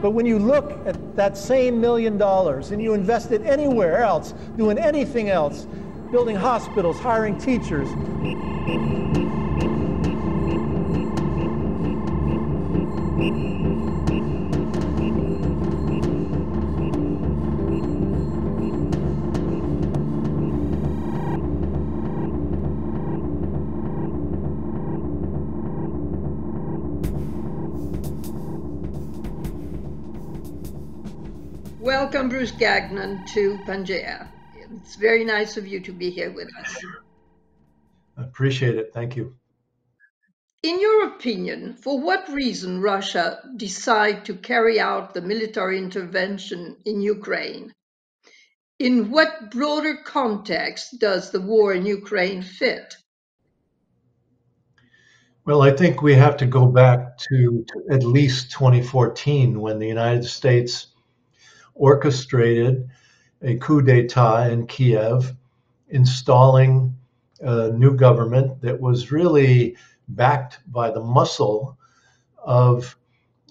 But when you look at that same $1 million and you invest it anywhere else, doing anything else, building hospitals, hiring teachers, welcome, Bruce Gagnon, to Pangea. It's very nice of you to be here with us. I appreciate it. Thank you. In your opinion, for what reason Russia decided to carry out the military intervention in Ukraine? In what broader context does the war in Ukraine fit? Well, I think we have to go back to at least 2014, when the United States orchestrated a coup d'etat in Kiev, installing a new government that was really backed by the muscle of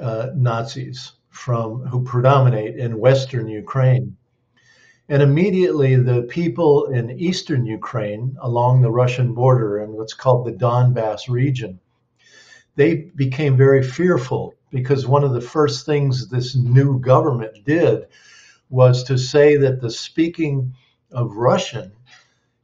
Nazis who predominate in Western Ukraine. And immediately the people in Eastern Ukraine along the Russian border in what's called the Donbass region, they became very fearful, because one of the first things this new government did was to say that the speaking of Russian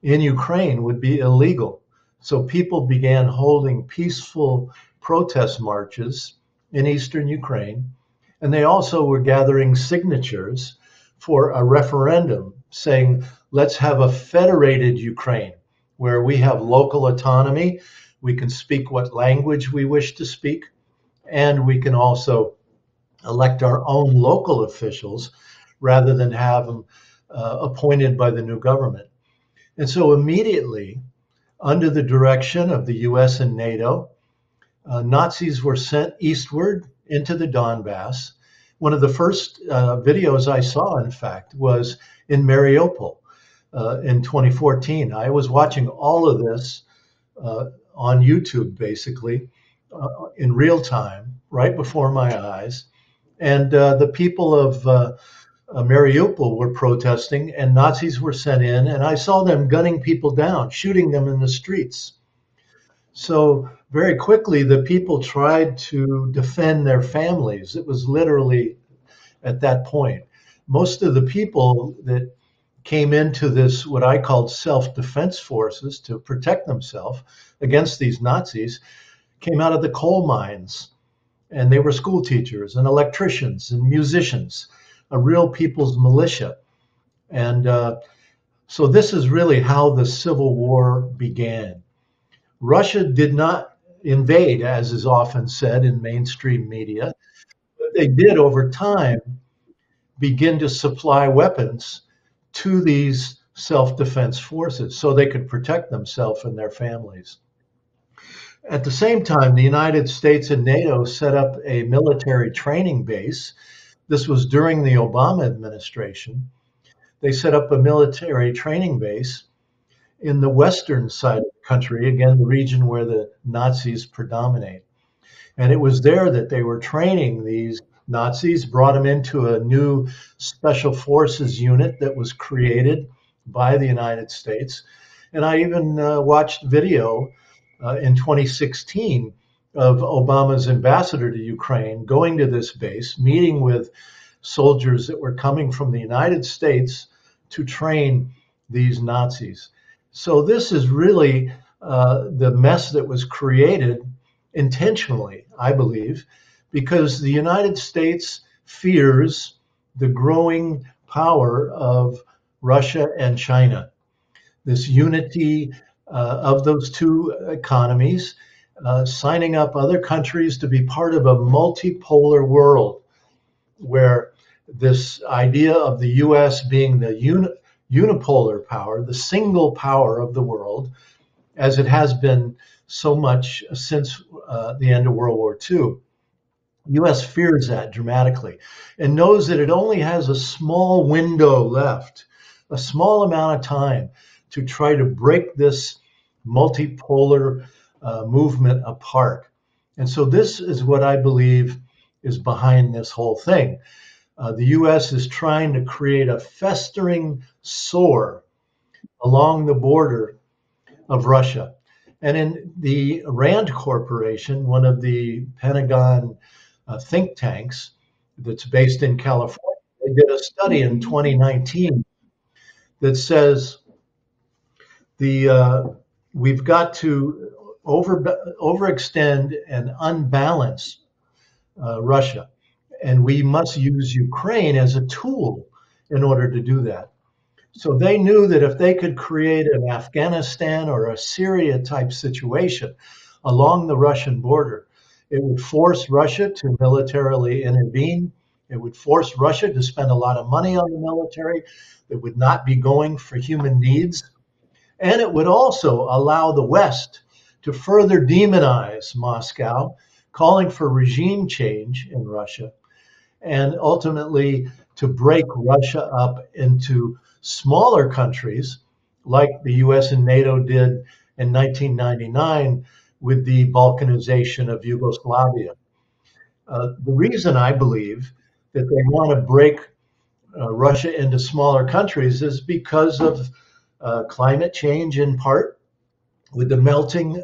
in Ukraine would be illegal. So people began holding peaceful protest marches in Eastern Ukraine, and they also were gathering signatures for a referendum saying, let's have a federated Ukraine where we have local autonomy, we can speak what language we wish to speak, and we can also elect our own local officials rather than have them appointed by the new government. And so immediately, under the direction of the US and NATO, Nazis were sent eastward into the Donbass. One of the first videos I saw, in fact, was in Mariupol in 2014. I was watching all of this on YouTube, basically, in real time, right before my eyes. And the people of Mariupol were protesting, and Nazis were sent in, and I saw them gunning people down, shooting them in the streets. So very quickly, the people tried to defend their families. It was literally at that point. Most of the people that came into this, what I called self-defense forces to protect themselves against these Nazis, came out of the coal mines, and they were school teachers and electricians and musicians, a real people's militia. And so this is really how the Civil War began. Russia did not invade, as is often said in mainstream media, but they did over time begin to supply weapons to these self-defense forces so they could protect themselves and their families. At the same time, the United States and NATO set up a military training base. This was during the Obama administration. They set up a military training base in the western side of the country, again, the region where the Nazis predominate. And it was there that they were training these Nazis, brought them into a new special forces unit that was created by the United States. And I even watched video in 2016 of Obama's ambassador to Ukraine going to this base, meeting with soldiers that were coming from the United States to train these Nazis. So this is really the mess that was created intentionally, I believe, because the United States fears the growing power of Russia and China. This unity of those two economies, signing up other countries to be part of a multipolar world where this idea of the U.S. being the unipolar power, the single power of the world, as it has been so much since the end of World War II. The U.S. fears that dramatically and knows that it only has a small window left, a small amount of time to try to break this multipolar movement apart. And so this is what I believe is behind this whole thing. The U.S. is trying to create a festering sore along the border of Russia. And in the Rand Corporation, one of the Pentagon think tanks that's based in California, they did a study in 2019 that says the we've got to overextend and unbalance Russia. And we must use Ukraine as a tool in order to do that. So they knew that if they could create an Afghanistan or a Syria type situation along the Russian border, it would force Russia to militarily intervene. It would force Russia to spend a lot of money on the military that would not be going for human needs. And it would also allow the West to further demonize Moscow, calling for regime change in Russia, and ultimately to break Russia up into smaller countries like the US and NATO did in 1999 with the Balkanization of Yugoslavia. The reason I believe that they want to break Russia into smaller countries is because of climate change in part, with the melting,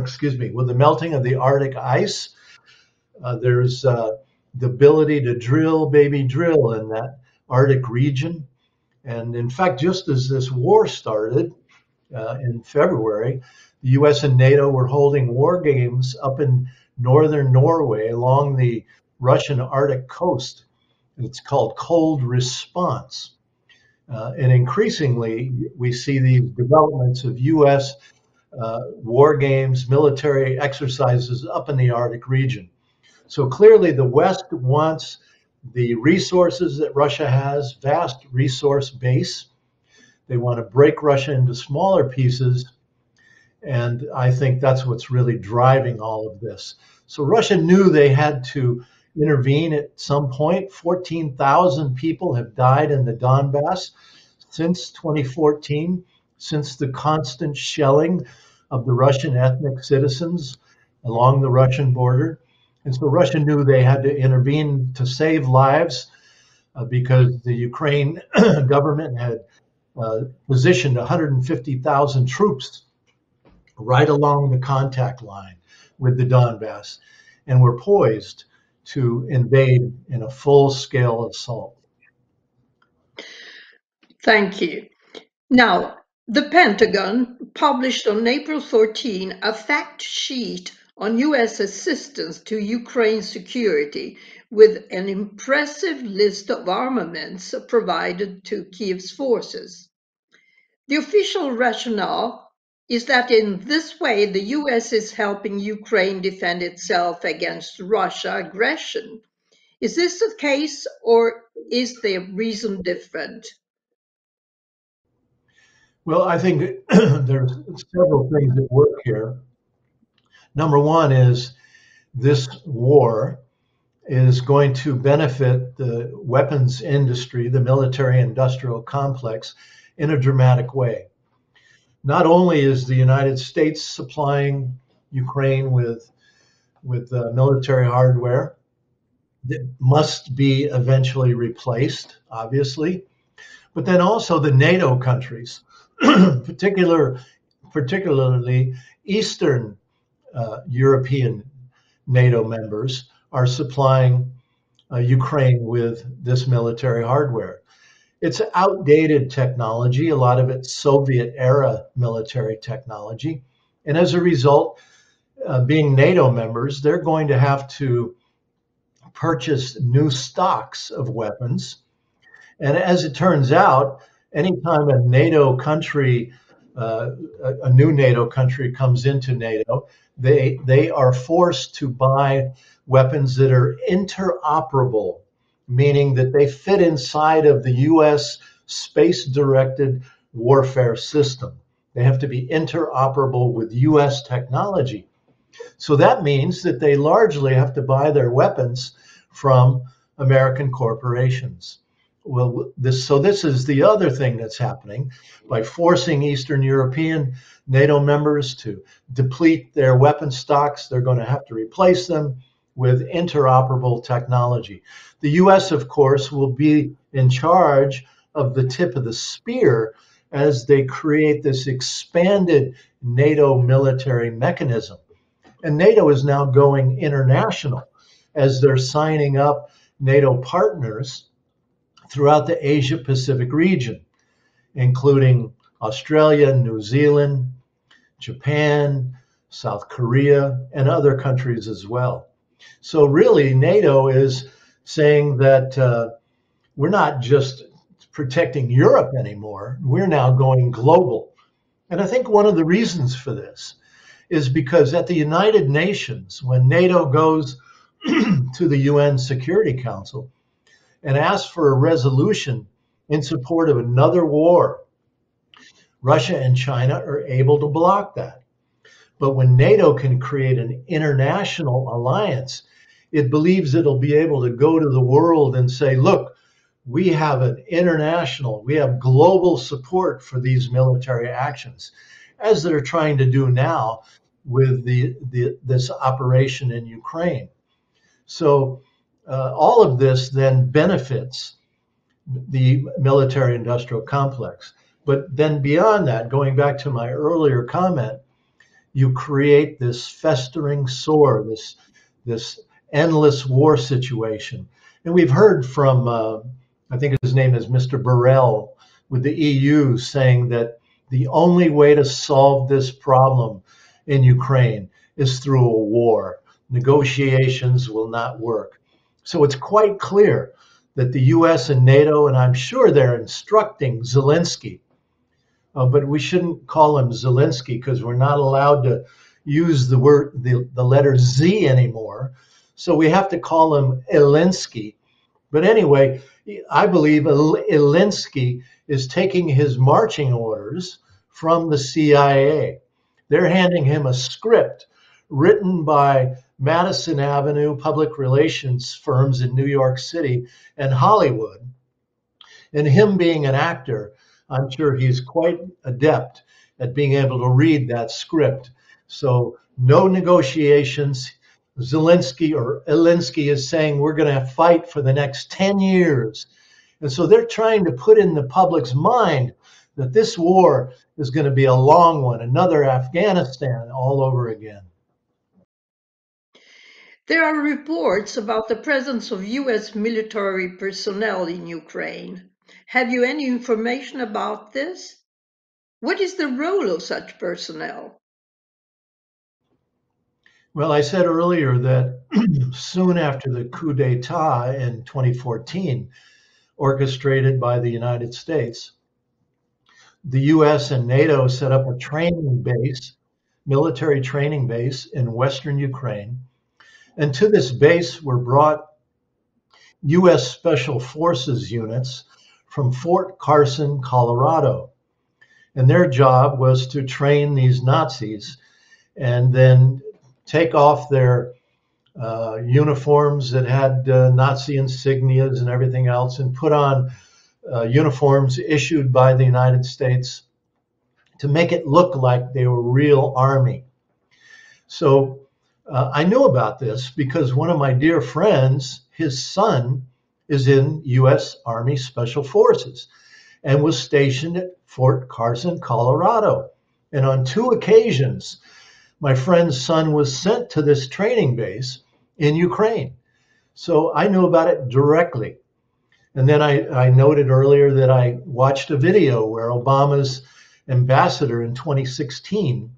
excuse me, with the melting of the Arctic ice. There's the ability to drill, baby drill in that Arctic region. And in fact, just as this war started in February, the US and NATO were holding war games up in northern Norway along the Russian Arctic coast. It's called Cold Response. And increasingly, we see the developments of US war games, military exercises up in the Arctic region. So clearly the West wants the resources that Russia has, vast resource base. They want to break Russia into smaller pieces. And I think that's what's really driving all of this. So Russia knew they had to intervene at some point. 14,000 people have died in the Donbass since 2014, since the constant shelling of the Russian ethnic citizens along the Russian border. And so Russia knew they had to intervene to save lives because the Ukraine government had positioned 150,000 troops right along the contact line with the Donbass and were poised to invade in a full-scale assault. Thank you. Now, the Pentagon published on April 14 a fact sheet on U.S. assistance to Ukraine's security with an impressive list of armaments provided to Kiev's forces. The official rationale is that in this way, the U.S. is helping Ukraine defend itself against Russia aggression. Is this the case, or is the reason different? Well, I think there's several things at work here. Number one is this war is going to benefit the weapons industry, the military industrial complex, in a dramatic way. Not only is the United States supplying Ukraine with military hardware that must be eventually replaced, obviously, but then also the NATO countries, particularly Eastern European NATO members, are supplying Ukraine with this military hardware. It's outdated technology. A lot of it's Soviet-era military technology. And as a result, being NATO members, they're going to have to purchase new stocks of weapons. And as it turns out, anytime a NATO country, a new NATO country comes into NATO, they are forced to buy weapons that are interoperable, meaning that they fit inside of the U.S. space-directed warfare system. They have to be interoperable with U.S. technology. So that means that they largely have to buy their weapons from American corporations. Well, this is the other thing that's happening. By forcing Eastern European NATO members to deplete their weapon stocks, they're going to have to replace them with interoperable technology. The U.S., of course, will be in charge of the tip of the spear as they create this expanded NATO military mechanism. And NATO is now going international as they're signing up NATO partners throughout the Asia-Pacific region, including Australia, New Zealand, Japan, South Korea, and other countries as well. So really, NATO is saying that we're not just protecting Europe anymore, we're now going global. And I think one of the reasons for this is because at the United Nations, when NATO goes to the UN Security Council and asked for a resolution in support of another war, Russia and China are able to block that. But when NATO can create an international alliance, it believes it'll be able to go to the world and say, look, we have global support for these military actions, as they're trying to do now with this operation in Ukraine. So all of this then benefits the military-industrial complex. But then beyond that, going back to my earlier comment, you create this festering sore, this endless war situation. And we've heard from, I think his name is Mr. Borrell, with the EU saying that the only way to solve this problem in Ukraine is through a war. Negotiations will not work. So it's quite clear that the U.S. and NATO, and I'm sure they're instructing Zelensky, but we shouldn't call him Zelensky because we're not allowed to use the word, the letter Z anymore. So we have to call him Zelensky. But anyway, I believe Zelensky is taking his marching orders from the CIA. They're handing him a script written by Madison Avenue public relations firms in New York City and Hollywood. And him being an actor, I'm sure he's quite adept at being able to read that script. So no negotiations. Zelensky is saying we're going to fight for the next 10 years. And so they're trying to put in the public's mind that this war is going to be a long one, another Afghanistan all over again. There are reports about the presence of U.S. military personnel in Ukraine. Have you any information about this? What is the role of such personnel? Well, I said earlier that soon after the coup d'etat in 2014, orchestrated by the United States, the U.S. and NATO set up a training base, military training base in Western Ukraine. And to this base were brought U.S. Special Forces units from Fort Carson, Colorado. And their job was to train these Nazis and then take off their uniforms that had Nazi insignias and everything else, and put on uniforms issued by the United States to make it look like they were real army. So I knew about this because one of my dear friends, his son, is in U.S. Army Special Forces and was stationed at Fort Carson, Colorado. And on two occasions, my friend's son was sent to this training base in Ukraine. So I knew about it directly. And then I noted earlier that I watched a video where Obama's ambassador in 2016,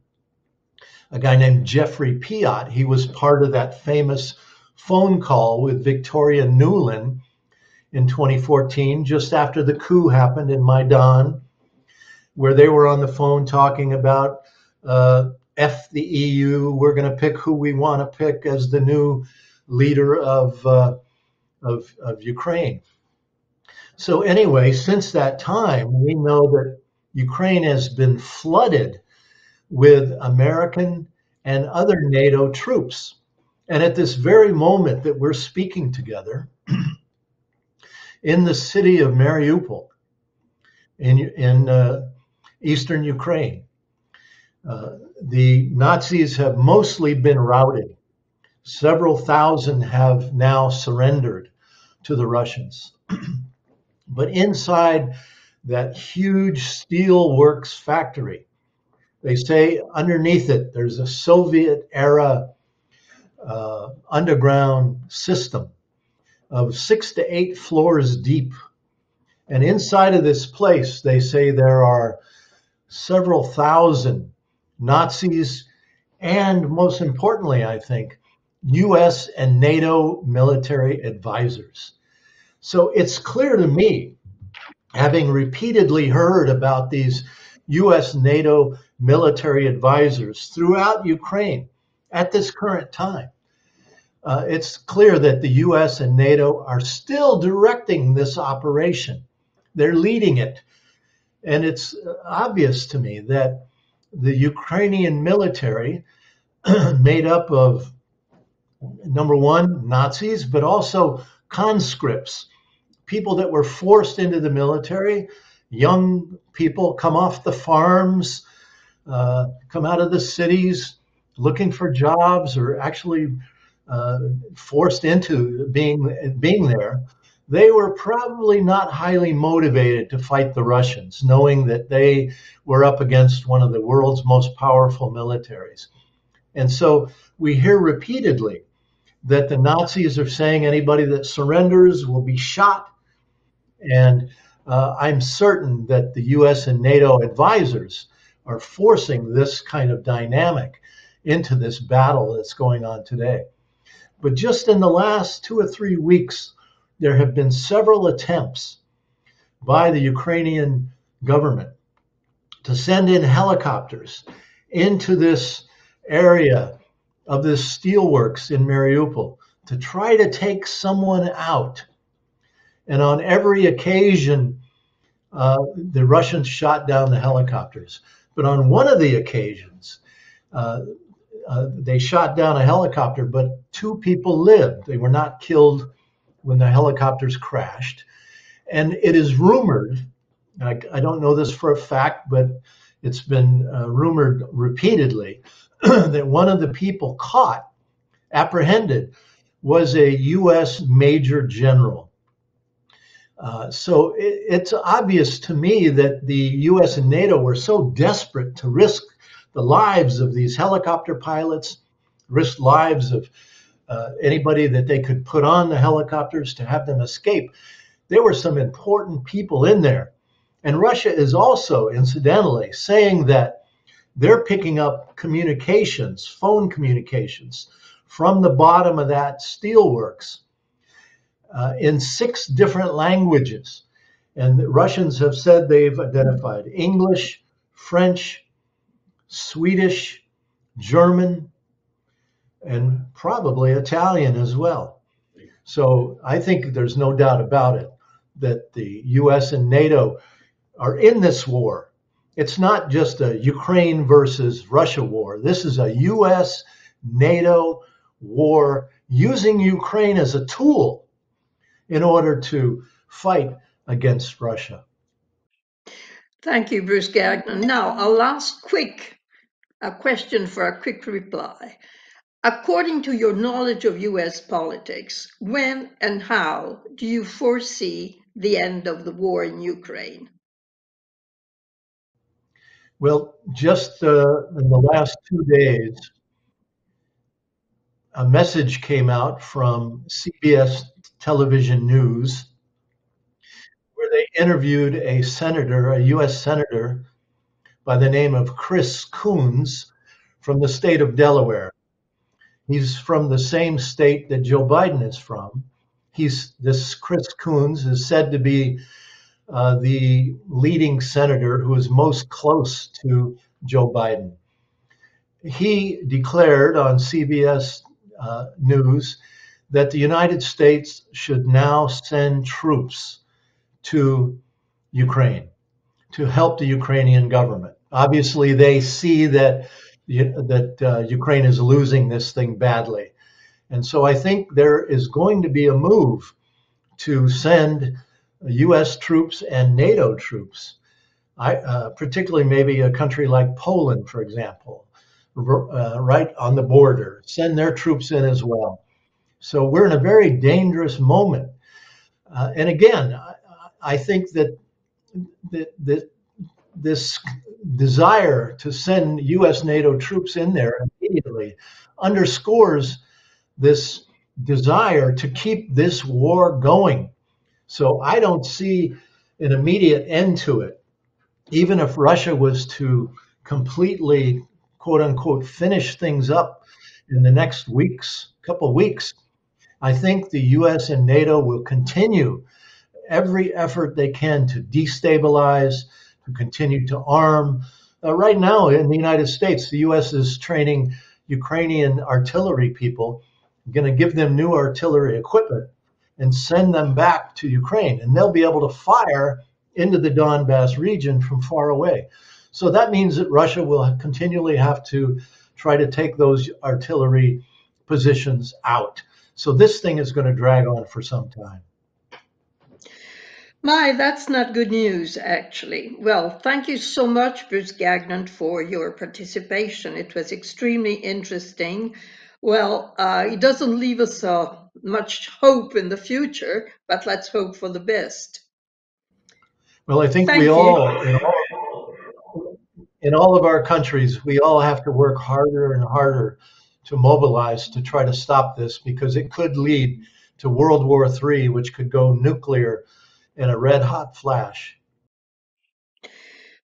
a guy named Jeffrey Piat, he was part of that famous phone call with Victoria Nuland in 2014, just after the coup happened in Maidan, where they were on the phone talking about F the EU, we're going to pick who we want to pick as the new leader of Ukraine. So anyway, since that time, we know that Ukraine has been flooded with American and other NATO troops. And at this very moment that we're speaking together, in the city of Mariupol, in eastern Ukraine, the Nazis have mostly been routed. Several thousand have now surrendered to the Russians. But inside that huge steelworks factory, they say underneath it, there's a Soviet-era underground system of 6 to 8 floors deep. And inside of this place, they say there are several thousand Nazis and, most importantly, I think, U.S. and NATO military advisors. So it's clear to me, having repeatedly heard about these U.S. NATO military advisors throughout Ukraine at this current time, it's clear that the U.S. and NATO are still directing this operation. They're leading it. And it's obvious to me that the Ukrainian military, made up of, number one, Nazis, but also conscripts, people that were forced into the military, young people come off the farms, come out of the cities looking for jobs, or actually forced into being there. They were probably not highly motivated to fight the Russians, knowing that they were up against one of the world's most powerful militaries. And so we hear repeatedly that the Nazis are saying anybody that surrenders will be shot. And I'm certain that the U.S. and NATO advisors are forcing this kind of dynamic into this battle that's going on today. But just in the last 2 or 3 weeks, there have been several attempts by the Ukrainian government to send in helicopters into this area of this steelworks in Mariupol to try to take someone out. And on every occasion, the Russians shot down the helicopters. But on one of the occasions, they shot down a helicopter, but 2 people lived. They were not killed when the helicopters crashed. And it is rumored, I don't know this for a fact, but it's been rumored repeatedly that one of the people caught, apprehended, was a U.S. Major General. So it's obvious to me that the U.S. and NATO were so desperate to risk the lives of these helicopter pilots, risk lives of anybody that they could put on the helicopters to have them escape. There were some important people in there. And Russia is also, incidentally, saying that they're picking up communications, phone communications, from the bottom of that steelworks in 6 different languages. And the Russians have said they've identified English, French, Swedish, German, and probably Italian as well. So I think there's no doubt about it that the U.S. and NATO are in this war. It's not just a Ukraine versus Russia war. This is a U.S.-NATO war using Ukraine as a tool in order to fight against Russia. Thank you, Bruce Gagnon. Now, our last quick question for a quick reply. According to your knowledge of U.S. politics, when and how do you foresee the end of the war in Ukraine? Well, just in the last 2 days, a message came out from CBS Television News where they interviewed a senator, a U.S. senator by the name of Chris Coons from the state of Delaware. He's from the same state that Joe Biden is from. This Chris Coons is said to be the leading senator who is most close to Joe Biden. He declared on CBS News that the United States should now send troops to Ukraine to help the Ukrainian government. Obviously, they see that Ukraine is losing this thing badly. And so I think there is going to be a move to send U.S. troops and NATO troops, particularly maybe a country like Poland, for example, right on the border, send their troops in as well. So we're in a very dangerous moment. And again, I think that this desire to send U.S. NATO troops in there immediately underscores this desire to keep this war going. So I don't see an immediate end to it. Even if Russia was to completely, quote unquote, finish things up in the next couple of weeks, I think the U.S. and NATO will continue every effort they can to destabilize, to continue to arm. Right now in the United States, the U.S. is training Ukrainian artillery people, going to give them new artillery equipment and send them back to Ukraine. And they'll be able to fire into the Donbass region from far away. So that means that Russia will continually have to try to take those artillery positions out. So this thing is going to drag on for some time. My, that's not good news, actually. Well, thank you so much, Bruce Gagnon, for your participation. It was extremely interesting. Well, it doesn't leave us much hope in the future, but let's hope for the best. Well, I think in all of our countries, we all have to work harder and harder to mobilize to try to stop this, because it could lead to World War III, which could go nuclear in a red hot flash.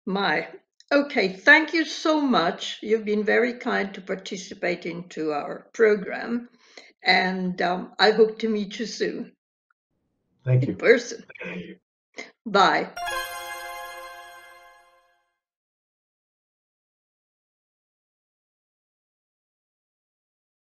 My. Okay, thank you so much. You've been very kind to participate into our program, and I hope to meet you soon. Thank you. In person. Bye.